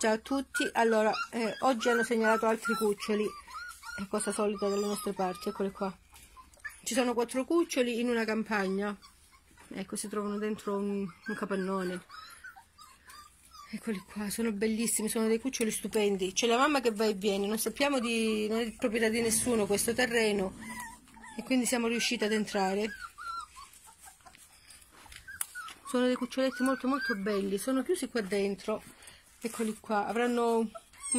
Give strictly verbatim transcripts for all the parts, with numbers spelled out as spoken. Ciao a tutti. Allora, eh, oggi hanno segnalato altri cuccioli, è cosa solita dalle nostre parti. Eccoli qua, ci sono quattro cuccioli in una campagna, ecco, si trovano dentro un, un capannone. Eccoli qua, sono bellissimi, sono dei cuccioli stupendi. C'è la mamma che va e viene, non sappiamo di, non è proprietà di nessuno questo terreno, e quindi siamo riusciti ad entrare. Sono dei cuccioletti molto molto belli, sono chiusi qua dentro. Eccoli qua, avranno un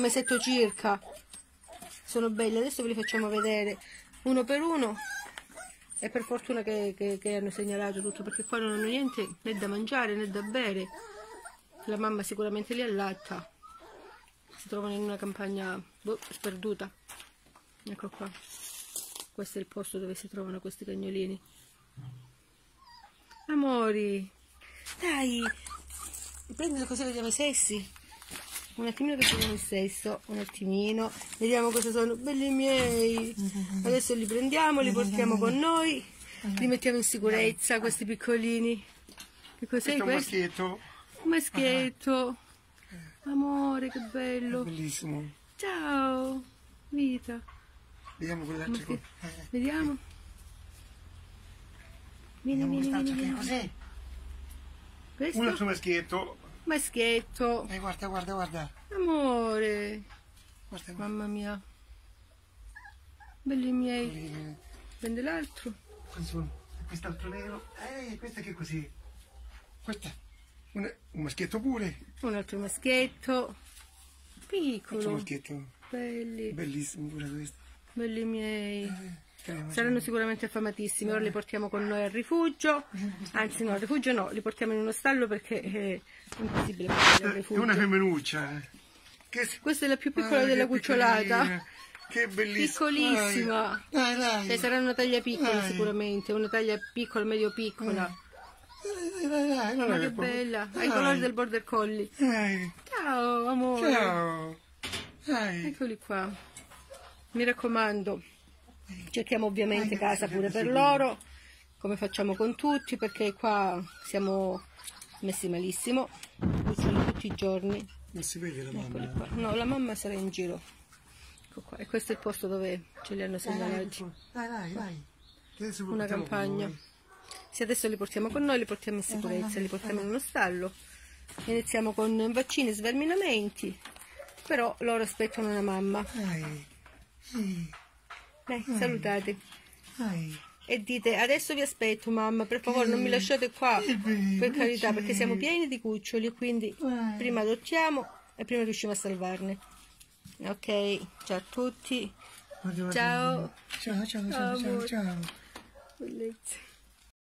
mesetto circa, sono belli. Adesso ve li facciamo vedere uno per uno, e per fortuna che, che, che hanno segnalato tutto, perché qua non hanno niente né da mangiare né da bere. La mamma sicuramente li allatta, si trovano in una campagna boh, sperduta. Ecco qua, questo è il posto dove si trovano questi cagnolini. Amori, dai, prendilo così vediamo i sessi, un attimino che vediamo il sesso, un attimino, vediamo cosa sono. Belli miei, adesso li prendiamo, li portiamo con noi, li mettiamo in sicurezza, questi piccolini. Che cos'è questo? Un maschietto. Amore, che bello, bellissimo. Ciao vita, vediamo quell'altro, vediamo, vieni, vediamo, vieni, vieni. Che cos'è? Questo? Uno è il suo maschietto, maschietto, eh, guarda, guarda, guarda, amore, guarda, guarda. Mamma mia, belli miei, belli. Prende l'altro, quest'altro nero, eh, questo che cos'è? Questa Un, un maschietto pure, un altro maschietto piccolo, altro maschietto. Belli. Bellissimo pure questo, belli miei, eh, saranno sicuramente affamatissimi. Ora li portiamo con noi al rifugio, anzi no, al rifugio no, li portiamo in uno stallo perché è impossibile portarli al rifugio. È una femminuccia, che... questa è la più piccola ah, della cucciolata, che bellissima, piccolissima, dai, dai. Cioè, sarà una taglia piccola, dai. Sicuramente una taglia piccola, medio piccola, dai. Ma che bella, ai colori del border collie. Dai. Ciao amore. Ciao. Dai. Eccoli qua. Mi raccomando, cerchiamo ovviamente Dai, casa pure per loro, come facciamo con tutti, perché qua siamo messi malissimo. Cuccioli tutti i giorni. Non si vede la mamma. Qua. No, la mamma sarà in giro. Ecco qua. E questo è il posto dove ce li hanno segnalati. Dai, dai, dai. Dai. Una campagna. Se adesso li portiamo con noi, li portiamo in sicurezza, li portiamo in uno stallo, iniziamo con vaccini e sverminamenti, però loro aspettano una mamma. Dai, salutate e dite: adesso vi aspetto mamma, per favore non mi lasciate qua, per carità, perché siamo pieni di cuccioli, quindi prima adottiamo e prima riusciamo a salvarne. Ok, ciao a tutti, ciao ciao ciao ciao ciao.